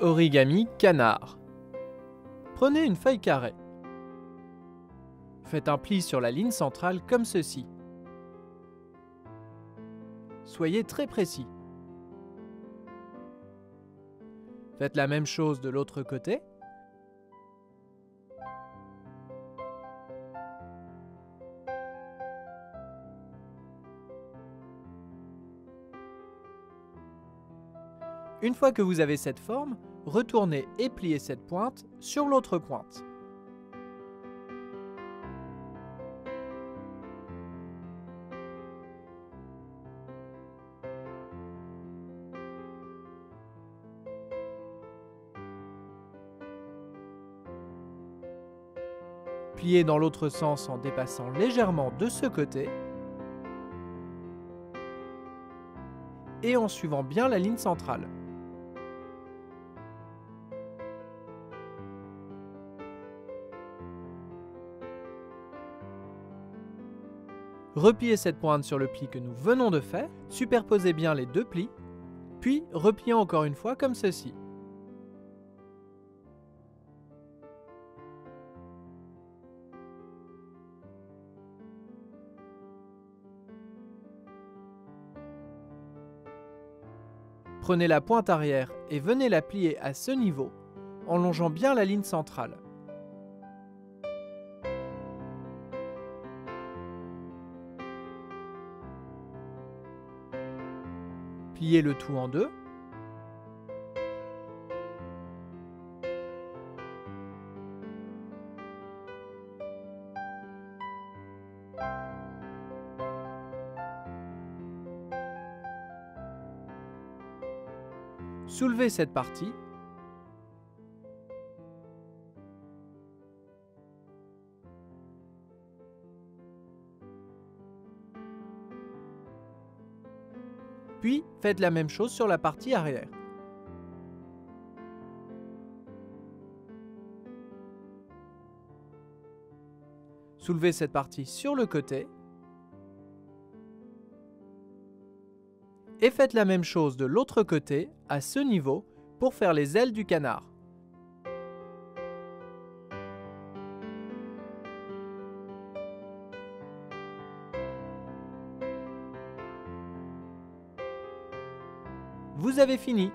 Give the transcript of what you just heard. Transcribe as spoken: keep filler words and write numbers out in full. Origami canard. Prenez une feuille carrée. Faites un pli sur la ligne centrale comme ceci. Soyez très précis. Faites la même chose de l'autre côté. Une fois que vous avez cette forme, retournez et pliez cette pointe sur l'autre pointe. Pliez dans l'autre sens en dépassant légèrement de ce côté et en suivant bien la ligne centrale. Repliez cette pointe sur le pli que nous venons de faire, superposez bien les deux plis, puis repliez encore une fois comme ceci. Prenez la pointe arrière et venez la plier à ce niveau, en longeant bien la ligne centrale. Pliez le tout en deux. Soulevez cette partie. Puis, faites la même chose sur la partie arrière. Soulevez cette partie sur le côté. Et faites la même chose de l'autre côté, à ce niveau, pour faire les ailes du canard. Vous avez fini!